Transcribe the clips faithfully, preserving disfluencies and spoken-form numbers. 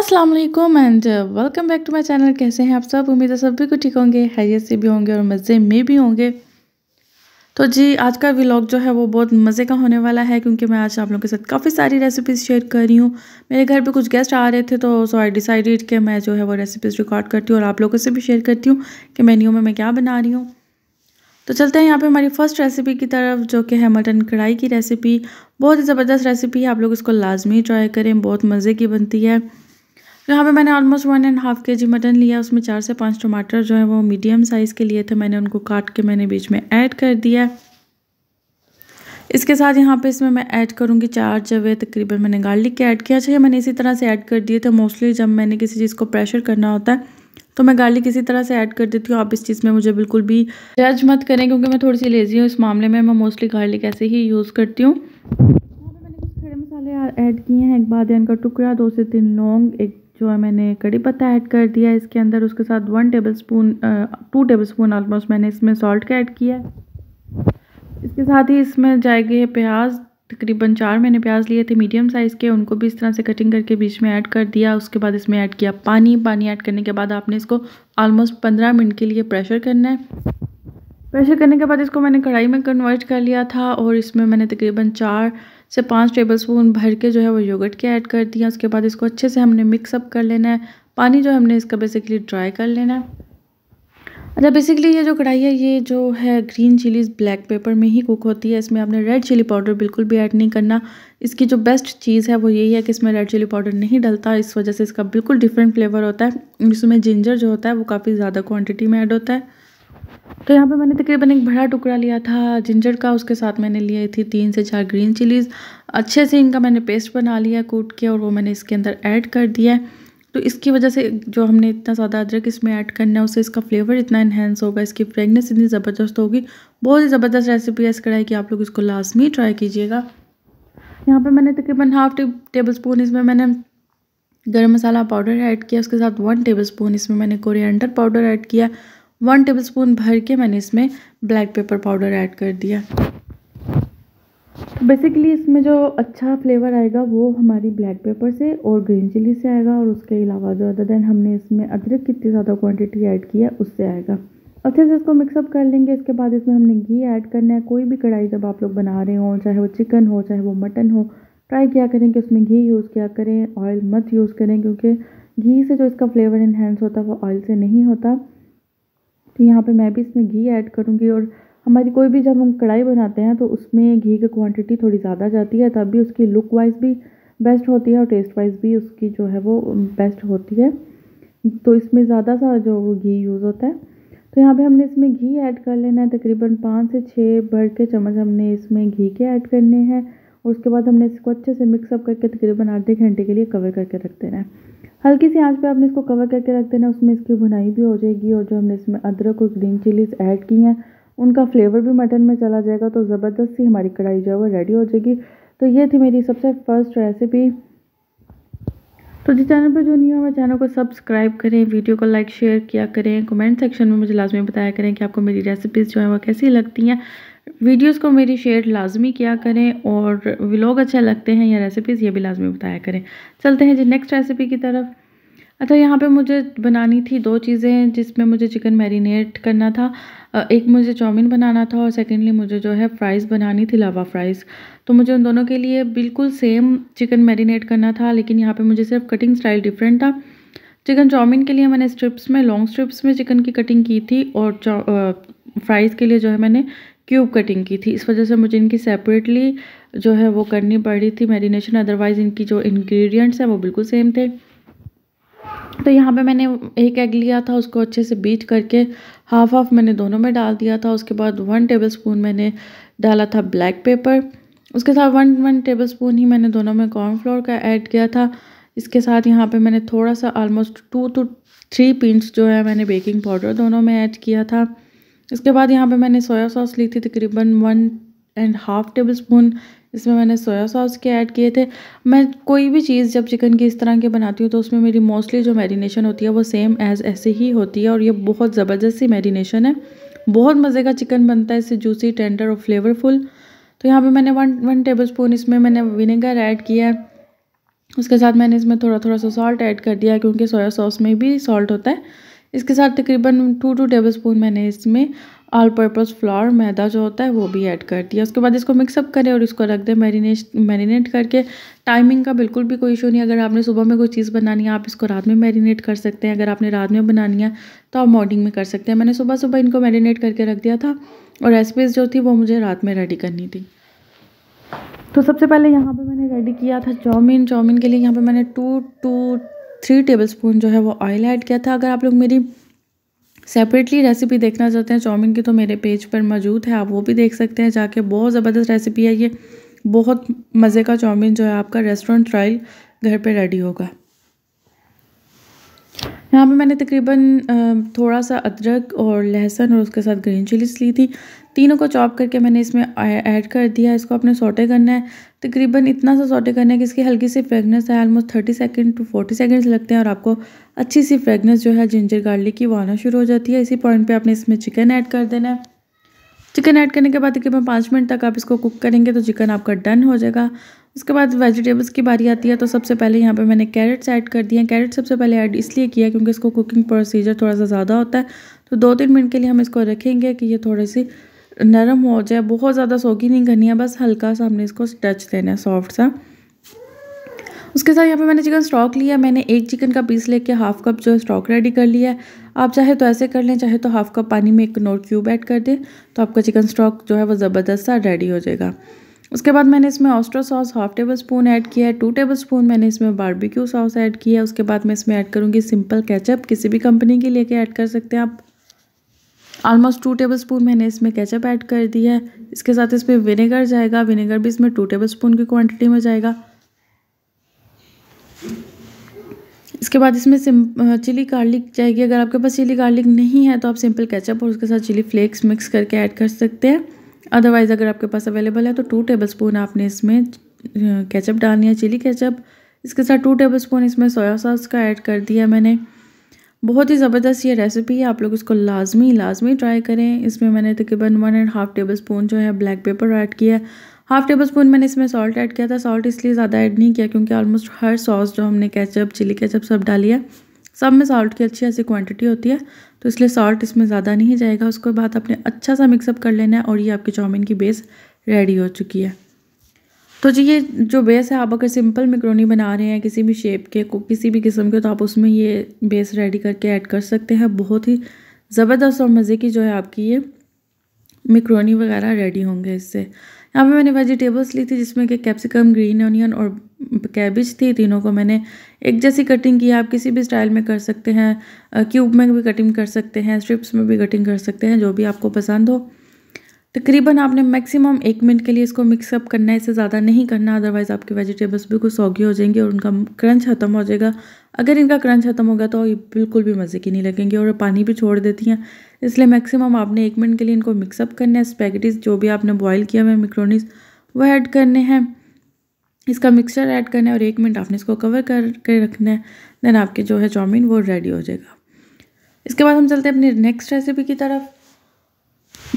अस्सलाम वालेकुम and welcome back to my channel. कैसे हैं आप सब? उम्मीद है सब भी कुछ ठीक होंगे, हैरियत से भी होंगे और मज़े में भी होंगे। तो जी आज का व्लॉग जो है वो बहुत मज़े का होने वाला है, क्योंकि मैं आज आप लोगों के साथ काफ़ी सारी रेसिपीज़ शेयर कर रही हूँ। मेरे घर पे कुछ गेस्ट आ रहे थे तो सो आई डिसाइडेड कि मैं जो है वो रेसिपीज़ रिकॉर्ड करती हूँ और आप लोगों से भी शेयर करती हूँ कि मेन्यू में मैं क्या बना रही हूँ। तो चलते हैं यहाँ पे हमारी फ़र्स्ट रेसिपी की तरफ, जो कि है मटन कढ़ाई की रेसिपी। बहुत ही ज़बरदस्त रेसिपी है, आप लोग इसको लाजमी ट्राई करें, बहुत मज़े की बनती है। यहाँ पे मैंने ऑलमोस्ट वन एंड हाफ़ के जी मटन लिया, उसमें चार से पाँच टमाटर जो है वो मीडियम साइज़ के लिए थे, मैंने उनको काट के मैंने बीच में ऐड कर दिया। इसके साथ यहाँ पे इसमें मैं ऐड करूँगी चार जवे तकरीबन, मैंने गार्लिक के ऐड किया। अच्छा, मैंने इसी तरह से ऐड कर दिए थे। मोस्टली जब मैंने किसी चीज़ को प्रेशर करना होता है तो मैं गार्लिक इसी तरह से ऐड कर देती हूँ। आप इस चीज़ में मुझे बिल्कुल भी जज मत करें, क्योंकि मैं थोड़ी सी लेज़ी हूँ इस मामले में। मैं मोस्टली गार्लिक ऐसे ही यूज़ करती हूँ। यहाँ पर मैंने कुछ खड़े मसाले ऐड किए हैं, एक बादन का टुकड़ा, दो से तीन लौंग, एक जो है मैंने कड़ी पत्ता ऐड कर दिया इसके अंदर। उसके साथ one tablespoon two tablespoon almost मैंने इसमें सॉल्ट का ऐड किया है। इसके साथ ही इसमें जाएंगे प्याज, तकरीबन चार मैंने प्याज लिए थे मीडियम साइज़ के, उनको भी इस तरह से कटिंग करके बीच में ऐड कर दिया। उसके बाद इसमें ऐड किया पानी। पानी ऐड करने के बाद आपने इसको ऑलमोस्ट पंद्रह मिनट के लिए प्रेशर करना है। प्रेशर करने के बाद इसको मैंने कढ़ाई में कन्वर्ट कर लिया था और इसमें मैंने तकरीबन चार से पाँच टेबलस्पून भर के जो है वो योगर्ट के ऐड कर दिया। उसके बाद इसको अच्छे से हमने मिक्सअप कर लेना है, पानी जो हमने इसका बेसिकली ड्राई कर लेना है। अच्छा, बेसिकली ये जो कढ़ाई है ये जो है ग्रीन चिलीज़ ब्लैक पेपर में ही कुक होती है, इसमें आपने रेड चिली पाउडर बिल्कुल भी ऐड नहीं करना। इसकी जो बेस्ट चीज़ है वो यही है कि इसमें रेड चिली पाउडर नहीं डलता, इस वजह से इसका बिल्कुल डिफरेंट फ्लेवर होता है। इसमें जिंजर जो होता है वो काफ़ी ज़्यादा क्वान्टिटी में ऐड होता है। तो यहाँ पे मैंने तकरीबन एक बड़ा टुकड़ा लिया था जिंजर का, उसके साथ मैंने लिए थी तीन से चार ग्रीन चिलीज़। अच्छे से इनका मैंने पेस्ट बना लिया कूट के और वो मैंने इसके अंदर ऐड कर दिया। तो इसकी वजह से जो हमने इतना ज़्यादा अदरक इसमें ऐड करना है उससे इसका फ्लेवर इतना इन्हेंस होगा, इसकी फ्रेगनेंस इतनी ज़बरदस्त होगी। बहुत ही ज़बरदस्त रेसिपी है इस कढ़ाई की, आप लोग इसको लाजमी ट्राई कीजिएगा। यहाँ पर मैंने तकरीबन हाफ टेबल स्पून इसमें मैंने गर्म मसाला पाउडर ऐड किया। उसके साथ वन टेबल स्पून इसमें मैंने कोरिएंडर पाउडर ऐड किया। वन टेबलस्पून भर के मैंने इसमें ब्लैक पेपर पाउडर ऐड कर दिया। बेसिकली इसमें जो अच्छा फ्लेवर आएगा वो हमारी ब्लैक पेपर से और ग्रीन चिली से आएगा, और उसके अलावा जो अदर देन हमने इसमें अदरक कितनी ज़्यादा क्वांटिटी ऐड की है उससे आएगा। अच्छे से इसको मिक्सअप कर लेंगे। इसके बाद इसमें हमने घी ऐड करना है। कोई भी कढ़ाई जब आप लोग बना रहे हों, चाहे वो चिकन हो चाहे वो मटन हो, ट्राई किया करें कि उसमें घी यूज़ किया करें, ऑयल मत यूज़ करें, क्योंकि घी से जो इसका फ्लेवर इन्हेंस होता है वो ऑयल से नहीं होता। तो यहाँ पे मैं भी इसमें घी ऐड करूँगी। और हमारी कोई भी जब हम कढ़ाई बनाते हैं तो उसमें घी की क्वांटिटी थोड़ी ज़्यादा जाती है, तब भी उसकी लुक वाइज भी बेस्ट होती है और टेस्ट वाइज भी उसकी जो है वो बेस्ट होती है। तो इसमें ज़्यादा सा जो वो घी यूज़ होता है। तो यहाँ पे हमने इसमें घी ऐड कर लेना है, तकरीबन पाँच से छः बड़ के चम्मच हमने इसमें घी के ऐड करने हैं। और उसके बाद हमने इसको अच्छे से मिक्सअप करके तकरीबन आधे घंटे के लिए कवर करके रख देना है। हल्की सी आंच पे आपने इसको कवर करके रख देना, उसमें इसकी भुनाई भी हो जाएगी और जो हमने इसमें अदरक और ग्रीन चिलीज़ ऐड की हैं उनका फ्लेवर भी मटन में चला जाएगा। तो ज़बरदस्त सी हमारी कढ़ाई जो है वो रेडी हो जाएगी। तो ये थी मेरी सबसे फर्स्ट रेसिपी। तो जिस चैनल पे जो न्यू है मेरे चैनल को सब्सक्राइब करें, वीडियो को लाइक शेयर किया करें, कमेंट सेक्शन में मुझे लाजमी बताया करें कि आपको मेरी रेसिपीज़ जो है वो कैसी लगती हैं। वीडियोस को मेरी शेयर लाजमी किया करें और व्लॉग अच्छे लगते हैं या रेसिपीज़ ये भी लाजमी बताया करें। चलते हैं जी नेक्स्ट रेसिपी की तरफ। अच्छा, यहाँ पे मुझे बनानी थी दो चीज़ें, जिसमें मुझे चिकन मैरिनेट करना था, एक मुझे चाउमीन बनाना था और सेकेंडली मुझे जो है फ़्राइज़ बनानी थी, लावा फ़्राइज़। तो मुझे उन दोनों के लिए बिल्कुल सेम चिकन मैरिनेट करना था, लेकिन यहाँ पे मुझे सिर्फ कटिंग स्टाइल डिफरेंट था। चिकन चाउमीन के लिए मैंने स्ट्रिप्स में, लॉन्ग स्ट्रिप्स में चिकन की कटिंग की थी और फ्राइज़ के लिए जो है मैंने क्यूब कटिंग की थी। इस वजह से मुझे इनकी सेपरेटली जो है वो करनी पड़ी थी मैरिनेशन, अदरवाइज़ इनकी जो इंग्रेडिएंट्स हैं वो बिल्कुल सेम थे। तो यहाँ पे मैंने एक एग लिया था, उसको अच्छे से बीट करके हाफ हाफ मैंने दोनों में डाल दिया था। उसके बाद वन टेबलस्पून मैंने डाला था ब्लैक पेपर, उसके साथ वन वन टेबलस्पून ही मैंने दोनों में कॉर्नफ्लोर का ऐड किया था। इसके साथ यहाँ पे मैंने थोड़ा सा almost two two three pinch जो है मैंने बेकिंग पाउडर दोनों में ऐड किया था। इसके बाद यहाँ पे मैंने सोया सॉस ली थी, तकरीबन one and half tablespoon इसमें मैंने सोया सॉस के ऐड किए थे। मैं कोई भी चीज़ जब चिकन की इस तरह की बनाती हूँ तो उसमें मेरी मोस्टली जो मैरिनेशन होती है वो सेम एज़ ऐसे ही होती है, और ये बहुत ज़बरदस्त सी मैरिनेशन है, बहुत मज़े का चिकन बनता है इससे, जूसी, टेंडर और फ्लेवरफुल। तो यहाँ पे मैंने वन वन टेबल स्पून इसमें मैंने विनेगर ऐड किया है। उसके साथ मैंने इसमें थोड़ा थोड़ा सा सॉल्ट ऐड कर दिया क्योंकि सोया सॉस में भी सॉल्ट होता है। इसके साथ तकरीबन टू टू टेबल स्पून मैंने इसमें ऑल पर्पस फ्लावर मैदा जो होता है वो भी ऐड कर दिया। उसके बाद इसको मिक्सअप करें और इसको रख दें मैरिनेट मैरिनेट करके। टाइमिंग का बिल्कुल भी कोई इशू नहीं, अगर आपने सुबह में कोई चीज़ बनानी है आप इसको रात में मैरिनेट कर सकते हैं, अगर आपने रात में बनानी है तो आप मॉर्निंग में कर सकते हैं। मैंने सुबह सुबह इनको मैरिनेट करके रख दिया था और रेसिपीज़ जो थी वो मुझे रात में रेडी करनी थी। तो सबसे पहले यहाँ पर मैंने रेडी किया था चाउमीन। चाउमीन के लिए यहाँ पर मैंने two two three tablespoon जो है वो ऑयल ऐड किया था। अगर आप लोग मेरी सेपरेटली रेसिपी देखना चाहते हैं चाउमीन की तो मेरे पेज पर मौजूद है, आप वो भी देख सकते हैं जाके। बहुत ज़बरदस्त रेसिपी है ये, बहुत मज़े का चाउमीन जो है आपका रेस्टोरेंट ट्रायल घर पे रेडी होगा। यहाँ पे मैंने तकरीबन थोड़ा सा अदरक और लहसुन और उसके साथ ग्रीन चिलीज ली थी, तीनों को चॉप करके मैंने इसमें ऐड कर दिया। इसको आपने सौटे करना है, तकरीबन इतना सा सौटे करना है कि इसकी हल्की सी फ्रेगनेंस है। Almost thirty second to forty seconds लगते हैं और आपको अच्छी सी फ्रेगनेंस जो है जिंजर गार्लिक की वो आना शुरू हो जाती है। इसी पॉइंट पर आपने इसमें चिकन ऐड कर देना है। चिकन ऐड करने के बाद तकरीबन पाँच मिनट तक आप इसको कुक करेंगे तो चिकन आपका डन हो जाएगा। उसके बाद वेजिटेबल्स की बारी आती है, तो सबसे पहले यहाँ पे मैंने कैरेट्स ऐड कर दिए हैं। कैरेट सबसे पहले ऐड इसलिए किया क्योंकि इसको कुकिंग प्रोसीजर थोड़ा सा ज़्यादा होता है, तो दो तीन मिनट के लिए हम इसको रखेंगे कि ये थोड़ी सी नरम हो जाए। बहुत ज़्यादा सोगी नहीं करनी है, बस हल्का सा हमने इसको टच देना है, सॉफ्ट सा। उसके साथ यहाँ पे मैंने चिकन स्टॉक लिया। मैंने एक चिकन का पीस लेके हाफ़ कप जो है स्टॉक रेडी कर लिया है। आप चाहे तो ऐसे कर लें, चाहे तो हाफ़ कप पानी में एक नोट क्यूब ऐड कर दें तो आपका चिकन स्टॉक जो है वो ज़बरदस्त सा रेडी हो जाएगा। उसके बाद मैंने इसमें oyster sauce half tablespoon add किया है, टू टेबल स्पून मैंने इसमें बारबेक्यू सॉस ऐड किया है। उसके बाद मैं इसमें ऐड करूँगी सिंपल केचप, किसी भी कंपनी की लेके ऐड कर सकते हैं आप। ऑलमोस्ट टू टेबल स्पून मैंने इसमें केचप ऐड कर दिया है। इसके साथ इसमें विनेगर जाएगा, विनेगर भी इसमें टू टेबल स्पून की क्वान्टिटी में जाएगा। इसके बाद इसमें सिम चिली गार्लिक जाएगी। अगर आपके पास चिली गार्लिक नहीं है तो आप सिंपल केचप और उसके साथ चिली फ्लेक्स मिक्स करके ऐड कर सकते हैं। अदरवाइज़ अगर आपके पास अवेलेबल है तो टू टेबलस्पून आपने इसमें केचप डालनी है, चिली केचप। इसके साथ टू टेबलस्पून इसमें सोया सॉस का ऐड कर दिया मैंने। बहुत ही ज़बरदस्त ये रेसिपी है, आप लोग इसको लाजमी लाजमी ट्राई करें। इसमें मैंने तकरीबन one and half tablespoon जो है ब्लैक पेपर ऐड किया है। हाफ़ टेबल स्पून मैंने इसमें सॉल्ट ऐड किया था। सॉल्ट इसलिए ज़्यादा ऐड नहीं किया क्योंकि ऑलमोस्ट हर सॉस जो हमने केचप चिली केचप सब डाली है सब में सॉल्ट की अच्छी ऐसी क्वांटिटी होती है, तो इसलिए सॉल्ट इसमें ज़्यादा नहीं जाएगा। उसके बाद आपने अच्छा सा मिक्सअप कर लेना है और ये आपकी चाउमीन की बेस रेडी हो चुकी है। तो जी ये जो बेस है, आप अगर सिंपल मैक्रोनी बना रहे हैं किसी भी शेप के किसी भी किस्म के, तो आप उसमें ये बेस रेडी करके ऐड कर सकते हैं। बहुत ही ज़बरदस्त और मज़े की जो है आपकी ये मैक्रोनी वगैरह रेडी होंगे इससे। यहाँ पे मैंने वेजिटेबल्स ली थी जिसमें कि कैप्सिकम, ग्रीन ऑनियन और कैबिज थी। तीनों को मैंने एक जैसी कटिंग की है, आप किसी भी स्टाइल में कर सकते हैं, क्यूब में भी कटिंग कर सकते हैं, स्ट्रिप्स में भी कटिंग कर सकते हैं, जो भी आपको पसंद हो। तकरीबन आपने मैक्सिमम एक मिनट के लिए इसको मिक्सअप करना है, इससे ज़्यादा नहीं करना, अदरवाइज़ आपके वेजिटेबल्स बिल्कुल सौगी हो जाएंगी और उनका क्रंच ख़त्म हो जाएगा। अगर इनका क्रंच ख़त्म होगा तो ये बिल्कुल भी मज़े की नहीं लगेंगी और पानी भी छोड़ देती हैं, इसलिए मैक्सिमम आपने एक मिनट के लिए इनको मिक्सअप करना है। स्पैगेटीज़ जो भी आपने बॉयल किया हुआ मैक्रोनीज वो ऐड करने हैं, इसका मिक्सचर ऐड करना है और एक मिनट आपने इसको कवर करके रखना है। देन आपके जो है चाउमीन वो रेडी हो जाएगा। इसके बाद हम चलते हैं अपनी नेक्स्ट रेसिपी की तरफ।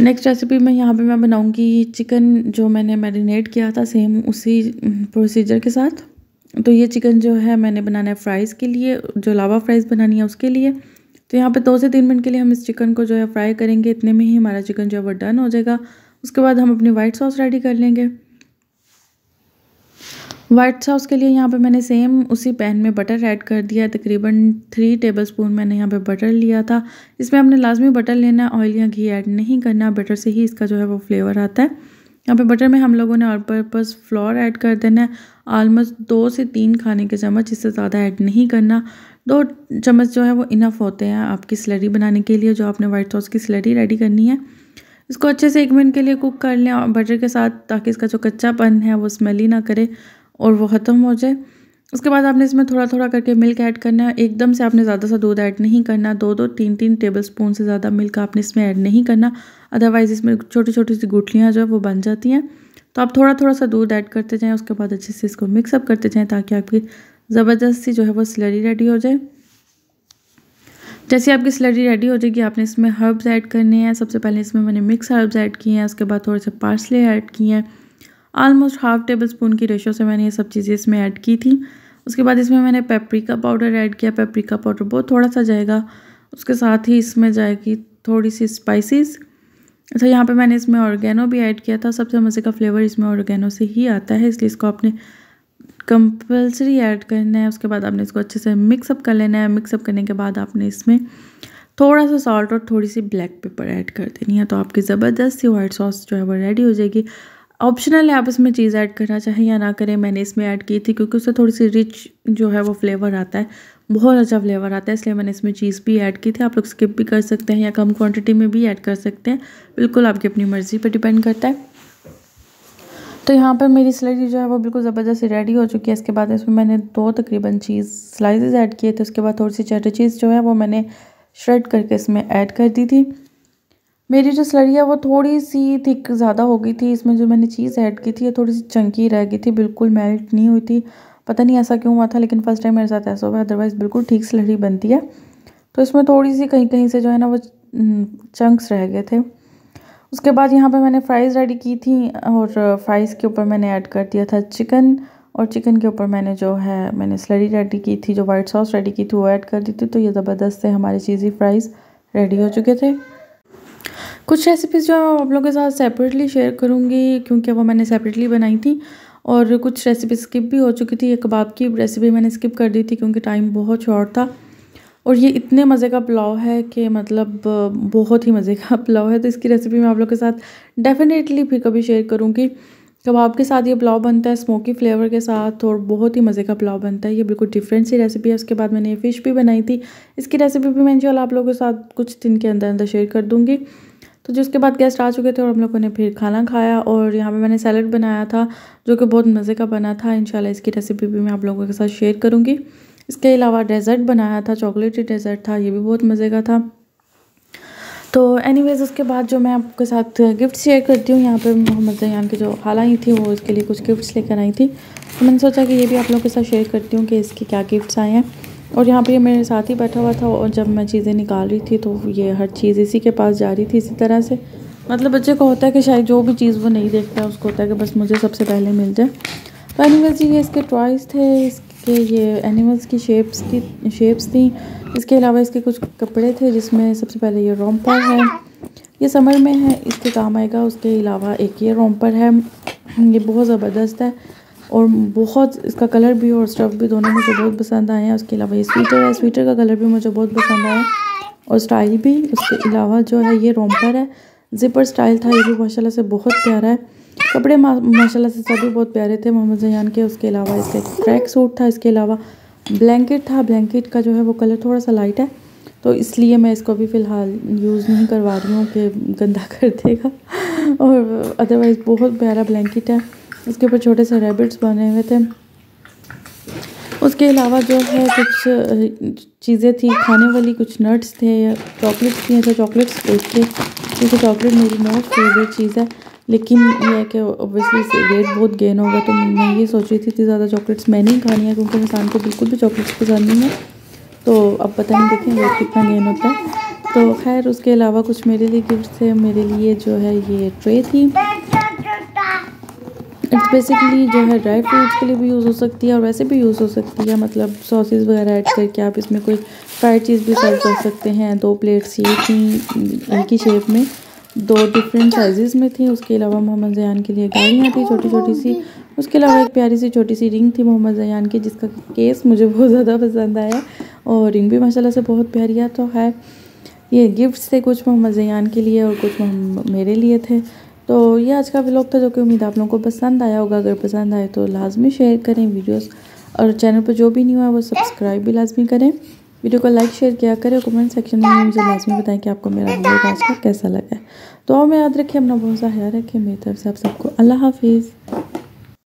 नेक्स्ट रेसिपी में यहाँ पे मैं बनाऊंगी चिकन जो मैंने मैरिनेट किया था, सेम उसी प्रोसीजर के साथ। तो ये चिकन जो है मैंने बनाना है फ्राइज़ के लिए, जो लावा फ्राइज़ बनानी है उसके लिए। तो यहाँ पे दो से तीन मिनट के लिए हम इस चिकन को जो है फ्राई करेंगे, इतने में ही हमारा चिकन जो है वो डन हो जाएगा। उसके बाद हम अपनी वाइट सॉस रेडी कर लेंगे। वाइट सॉस के लिए यहाँ पे मैंने सेम उसी पैन में बटर ऐड कर दिया है, तकरीबन थ्री टेबलस्पून मैंने यहाँ पे बटर लिया था। इसमें आपने लाजमी बटर लेना, ऑयल या घी ऐड नहीं करना, बटर से ही इसका जो है वो फ्लेवर आता है। यहाँ पे बटर में हम लोगों ने ऑल पर्पस फ्लोर ऐड कर देना है, ऑलमोस्ट दो से तीन खाने के चम्मच, इससे ज़्यादा ऐड नहीं करना। दो चम्मच जो है वो इनफ होते हैं आपकी स्लरी बनाने के लिए, जो आपने वाइट सॉस की स्लरी रेडी करनी है। इसको अच्छे से एक मिनट के लिए कुक कर लें बटर के साथ, ताकि इसका जो कच्चापन है वो स्मेल ही ना करे और वो ख़त्म हो जाए। उसके बाद आपने इसमें थोड़ा थोड़ा करके मिल्क ऐड करना है, एकदम से आपने ज़्यादा सा दूध ऐड नहीं करना। दो दो तीन तीन टेबलस्पून से ज़्यादा मिल्क आपने इसमें ऐड नहीं करना, अदरवाइज़ इसमें छोटी छोटी सी गुठलियाँ जो है वो बन जाती हैं। तो आप थोड़ा थोड़ा सा दूध ऐड करते जाएँ, उसके बाद अच्छे से इसको मिक्सअप करते जाएँ ताकि आपकी ज़बरदस्त सी जो है वो स्लरी रेडी हो जाए। जैसे आपकी स्लरी रेडी हो जाएगी आपने इसमें हर्ब्स ऐड करने हैं। सबसे पहले इसमें मैंने मिक्स हर्ब्स ऐड किए हैं, उसके बाद थोड़े से पार्सले ऐड किए हैं। ऑलमोस्ट हाफ़ टेबल स्पून की रेशो से मैंने ये सब चीज़ें इसमें ऐड की थी। उसके बाद इसमें मैंने पेपरिका पाउडर ऐड किया। पेपरिका पाउडर बहुत थोड़ा सा जाएगा, उसके साथ ही इसमें जाएगी थोड़ी सी स्पाइसेस। अच्छा, यहाँ पे मैंने इसमें ऑर्गेनो भी ऐड किया था। सबसे मज़े का फ्लेवर इसमें ऑर्गेनो से ही आता है, इसलिए इसको आपने कंपल्सरी ऐड करना है। उसके बाद आपने इसको अच्छे से मिक्सअप कर लेना है। मिक्सअप करने के बाद आपने इसमें थोड़ा सा सॉल्ट और थोड़ी सी ब्लैक पेपर ऐड कर देनी है, तो आपकी ज़बरदस्त सी वाइट सॉस जो है वो रेडी हो जाएगी। ऑप्शनल है आप इसमें चीज़ ऐड करना चाहें या ना करें। मैंने इसमें ऐड की थी क्योंकि उससे थोड़ी सी रिच जो है वो फ्लेवर आता है, बहुत अच्छा फ्लेवर आता है, इसलिए मैंने इसमें चीज़ भी ऐड की थी। आप लोग स्किप भी कर सकते हैं या कम क्वांटिटी में भी ऐड कर सकते हैं, बिल्कुल आपकी अपनी मर्ज़ी पर डिपेंड करता है। तो यहाँ पर मेरी स्लाइस जो है वो बिल्कुल ज़बरदस्ती रेडी हो चुकी है। इसके बाद इसमें मैंने दो तकरीबन चीज़ स्लाइसेस ऐड किए थे। उसके बाद थोड़ी सी चेडर चीज़ जो है वो मैंने श्रेड करके इसमें ऐड कर दी थी। मेरी जो स्लरी है वो थोड़ी सी थिक ज़्यादा हो गई थी। इसमें जो मैंने चीज़ ऐड की थी ये थोड़ी सी चंकी रह गई थी, बिल्कुल मेल्ट नहीं हुई थी। पता नहीं ऐसा क्यों हुआ था, लेकिन फर्स्ट टाइम मेरे साथ ऐसा हुआ है, अदरवाइज़ बिल्कुल ठीक स्लरी बनती है। तो इसमें थोड़ी सी कहीं कहीं से जो है ना वो चंक्स रह गए थे। उसके बाद यहाँ पर मैंने फ्राइज़ रेडी की थी और फ्राइज़ के ऊपर मैंने ऐड कर दिया था चिकन, और चिकन के ऊपर मैंने जो है मैंने स्लरी रेडी की थी, जो वाइट सॉस रेडी की थी वो ऐड कर दी थी। तो ये ज़बरदस्त से हमारे चीज़ी फ्राइज़ रेडी हो चुके थे। कुछ रेसिपीज़ जो मैं आप लोगों के साथ सेपरेटली शेयर करूँगी क्योंकि वो मैंने सेपरेटली बनाई थी, और कुछ रेसिपी स्किप भी हो चुकी थी। ये कबाब की रेसिपी मैंने स्किप कर दी थी क्योंकि टाइम बहुत शॉर्ट था। और ये इतने मज़े का पुलाव है कि मतलब बहुत ही मज़े का पुलाव है, तो इसकी रेसिपी मैं आप लोगों के साथ डेफिनेटली फिर कभी शेयर करूँगी। कबाब के साथ ये पुलाव बनता है, स्मोकी फ्लेवर के साथ, और बहुत ही मज़े का पुलाव बनता है। ये बिल्कुल डिफरेंट सी रेसिपी है। उसके बाद मैंने ये फ़िश भी बनाई थी, इसकी रेसिपी भी मैं इंशाल्लाह आप लोगों के साथ कुछ दिन के अंदर अंदर शेयर कर दूँगी। तो जिसके बाद गेस्ट आ चुके थे और हम लोगों ने फिर खाना खाया, और यहाँ पे मैंने सैलड बनाया था जो कि बहुत मज़े का बना था। इंशाल्लाह इसकी रेसिपी भी मैं आप लोगों के साथ शेयर करूँगी। इसके अलावा डेज़र्ट बनाया था, चॉकलेटी डेज़र्ट था, ये भी बहुत मज़े का था। तो एनीवेज़ उसके बाद जो मैं आपके साथ गिफ्ट शेयर करती हूँ, यहाँ पे मोहम्मद ज़ैयान की जो खाला ही थी वो इसके लिए कुछ गिफ्ट्स लेकर आई थी, तो मैंने सोचा कि ये भी आप लोगों के साथ शेयर करती हूँ कि इसके क्या गिफ्ट्स आए हैं। और यहाँ पे ये मेरे साथ ही बैठा हुआ था, और जब मैं चीज़ें निकाल रही थी तो ये हर चीज़ इसी के पास जा रही थी। इसी तरह से मतलब बच्चे को होता है कि शायद जो भी चीज़ वो नहीं देखता है उसको होता है कि बस मुझे सबसे पहले मिल जाए। तो एनिमल्स ये इसके टॉयज़ थे, इसके ये एनिमल्स की शेप्स की शेप्स थी। इसके अलावा इसके कुछ कपड़े थे, जिसमें सबसे पहले ये रोम्पर है, ये समर में है, इसके काम आएगा। उसके अलावा एक ये रोम्पर है, ये बहुत ज़बरदस्त है और बहुत इसका कलर भी और स्टफ़ भी दोनों मुझे बहुत पसंद आए हैं। उसके अलावा ये स्वेटर है, स्वेटर का कलर भी मुझे बहुत पसंद आया और स्टाइल भी। उसके अलावा जो है ये रोम्पर है, जिपर स्टाइल था, ये भी माशाल्लाह से बहुत प्यारा है। कपड़े माशाल्लाह से सभी बहुत प्यारे थे मोहम्मद ज़ैयान के। उसके अलावा इसका एक ट्रैक सूट था, इसके अलावा ब्लैंकेट था, ब्लैंकेट का जो है वो कलर थोड़ा सा लाइट है, तो इसलिए मैं इसको भी फ़िलहाल यूज़ नहीं करवा रही हूँ कि गंदा कर देगा, और अदरवाइज़ बहुत प्यारा ब्लैंकेट है। इसके ऊपर छोटे से रैबिट्स बने हुए थे। उसके अलावा जो है कुछ चीज़ें थी खाने वाली, कुछ नट्स थे, चॉकलेट्स थी। अच्छा, चॉकलेट्स देखते क्योंकि चॉकलेट मेरी मोस्ट फेवरेट चीज़ है, लेकिन ये है कि ऑब्वियसली वेट बहुत गेन होगा, तो मैं ये सोच रही थी कि ज़्यादा चॉकलेट्स मैंने ही खानी है क्योंकि इंसान को बिल्कुल भी चॉकलेट्स पसंद नहीं है। तो अब पता नहीं देखें वेट कितना गेन होता है। तो खैर उसके अलावा कुछ मेरे लिए गिफ्ट थे। मेरे लिए जो है ये ट्रे थी, इट्स बेसिकली जो है ड्राई फ्रूट्स के लिए भी यूज़ हो सकती है और वैसे भी यूज़ हो सकती है, मतलब सॉसेस वगैरह ऐड करके आप इसमें कोई फ्राइड चीज़ भी सर्व कर सकते हैं। दो प्लेट्स ये थी, एक ही शेप में, दो डिफरेंट साइजेस में थी। उसके अलावा मोहम्मद ज़ैयान के लिए गाड़ियाँ थी छोटी छोटी सी। उसके अलावा एक प्यारी सी छोटी सी रिंग थी मोहम्मद ज़ैयान की, जिसका केस मुझे बहुत ज़्यादा पसंद आया और रिंग भी माशाल्लाह से बहुत प्यारी है। तो है ये गिफ्ट्स थे कुछ मोहम्मद ज़ैयान के लिए और कुछ मेरे लिए थे। तो ये आज का व्लॉग था जो कि उम्मीद आप लोगों को पसंद आया होगा। अगर पसंद आए तो लाजमी शेयर करें वीडियोस, और चैनल पर जो भी नहीं हुआ वो सब्सक्राइब भी लाजमी करें। वीडियो को लाइक शेयर किया करें, और कमेंट सेक्शन में मुझे लाजमी बताएं कि आपको मेरा व्लॉग आज का कैसा लगा है। तो और मैं याद रखें, अपना बहुत सा ख्याल रखें। मेरी तरफ से आप सबको अल्लाह हाफिज़।